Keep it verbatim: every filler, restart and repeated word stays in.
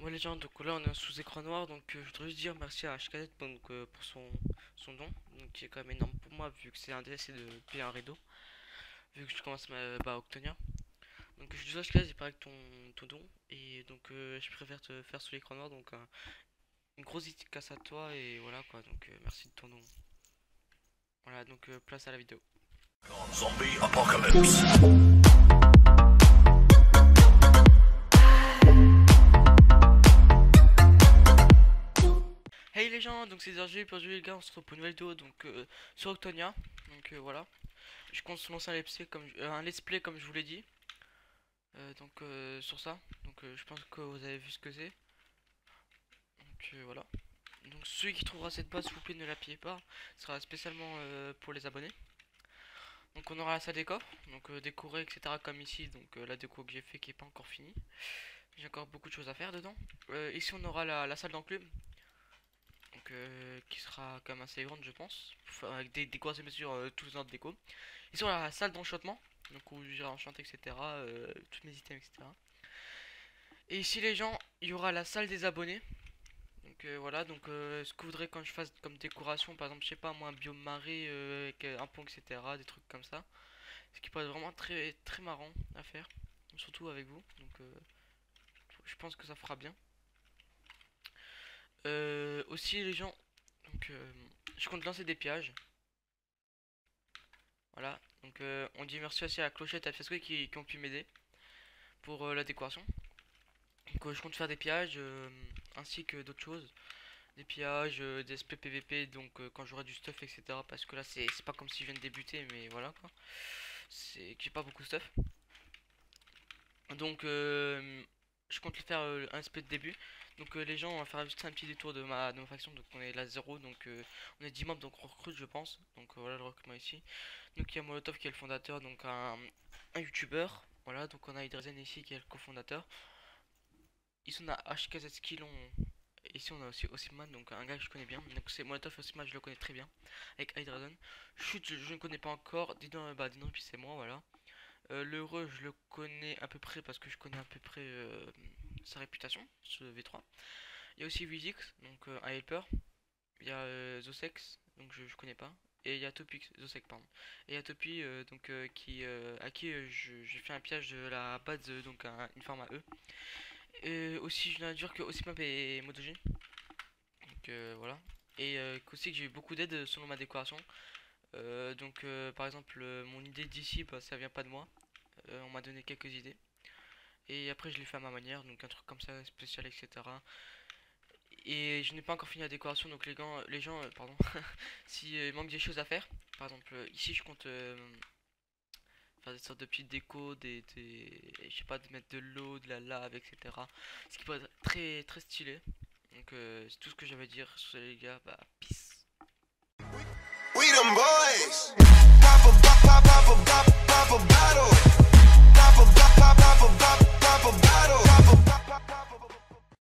Moi les gens, donc là on est sous écran noir, donc euh, je voudrais juste dire merci à H K Z donc, euh, pour son, son don, donc, qui est quand même énorme pour moi vu que c'est un D L C de payer un rideau, vu que je commence ma bah, Octonia. Donc je dis à H K Z, il paraît que ton, ton don, et donc euh, je préfère te faire sous l'écran noir, donc euh, une grosse dédicace à toi, et voilà quoi, donc euh, merci de ton don. Voilà, donc euh, place à la vidéo. Zombie Apocalypse. Hey les gens, donc c'est Z R G, pour aujourd'hui les gars, on se retrouve pour une nouvelle vidéo donc euh, sur Octonia. Donc euh, voilà, je compte se lancer un let's play comme je, euh, un let's play comme je vous l'ai dit. Euh, donc euh, sur ça, donc euh, je pense que vous avez vu ce que c'est. Donc euh, voilà. Donc celui qui trouvera cette base, s'il vous plaît, ne la pillez pas. Ce sera spécialement euh, pour les abonnés. Donc on aura la salle des coffres, donc euh, décorer, et cetera. Comme ici, donc euh, la déco que j'ai fait qui n'est pas encore finie. J'ai encore beaucoup de choses à faire dedans. Euh, ici on aura la, la salle d'enclume, donc euh, qui sera quand même assez grande, je pense, enfin, avec des décorations bien sûr, euh, tous les ordres déco. Ici on a la salle d'enchantement, donc où j'irai enchanter, et cetera. Euh, toutes mes items, et cetera. Et ici les gens, il y aura la salle des abonnés. Donc euh, voilà, donc euh, ce que vous voudrez quand je fasse comme décoration, par exemple, je sais pas moi, un biome marée, euh, avec un pont, et cetera, des trucs comme ça. Ce qui peut être vraiment très très marrant à faire, surtout avec vous. Donc euh, je pense que ça fera bien. Euh, aussi les gens, donc euh, je compte lancer des pillages. Voilà, donc euh, on dit merci aussi à la clochette et à F S Q qui, qui ont pu m'aider pour euh, la décoration. Donc euh, je compte faire des pillages, euh, ainsi que d'autres choses, des pillages, euh, des S P P V P, donc euh, quand j'aurai du stuff, etc. Parce que là c'est pas comme si je viens de débuter, mais voilà quoi, c'est que j'ai pas beaucoup de stuff. Donc euh, je compte faire euh, un S P de début. Donc euh, les gens, on va faire juste un petit détour de ma, de ma faction. Donc on est là zéro, donc euh, on est dix membres, donc on recrute, je pense. Donc euh, voilà le recrutement ici. Donc il y a Molotov qui est le fondateur, donc un, un youtubeur. Voilà, donc on a Hydrazen ici qui est le cofondateur. Ici on a H K Z Skill, on... ici on a aussi Osiman, donc un gars que je connais bien. Donc c'est Molotov et Osiman, je le connais très bien. Avec Hydrazen, Chute, je, je ne connais pas encore. Dis donc, bah dis donc, puis c'est moi, voilà. Euh, L'heureux, je le connais à peu près parce que je connais à peu près euh, sa réputation, ce V trois. Il y a aussi Wizix, donc euh, un helper. Il y a euh, ZoSex, donc je, je connais pas. Et il y a Topix, ZoSex, pardon. Et il y a Topi, euh, donc euh, qui, euh, à qui euh, j'ai fait un piège de la base, euh, donc un, une forme à eux. Euh, aussi, je viens de dire que Osimap et Motojin, donc euh, voilà, et euh, aussi que j'ai eu beaucoup d'aide selon ma décoration. Euh, donc, euh, par exemple, euh, mon idée d'ici, bah, ça vient pas de moi. Euh, on m'a donné quelques idées, et après, je l'ai fait à ma manière, donc un truc comme ça, spécial, et cetera. Et je n'ai pas encore fini la décoration, donc les, gants, les gens, euh, pardon, s'il euh, manque des choses à faire, par exemple, euh, ici, je compte. Euh, des sortes de petites déco, des, des je sais pas, de mettre de l'eau, de la lave, etc. Ce qui peut être très très stylé. Donc euh, c'est tout ce que j'avais à dire sur les gars. Bah peace. We them boys.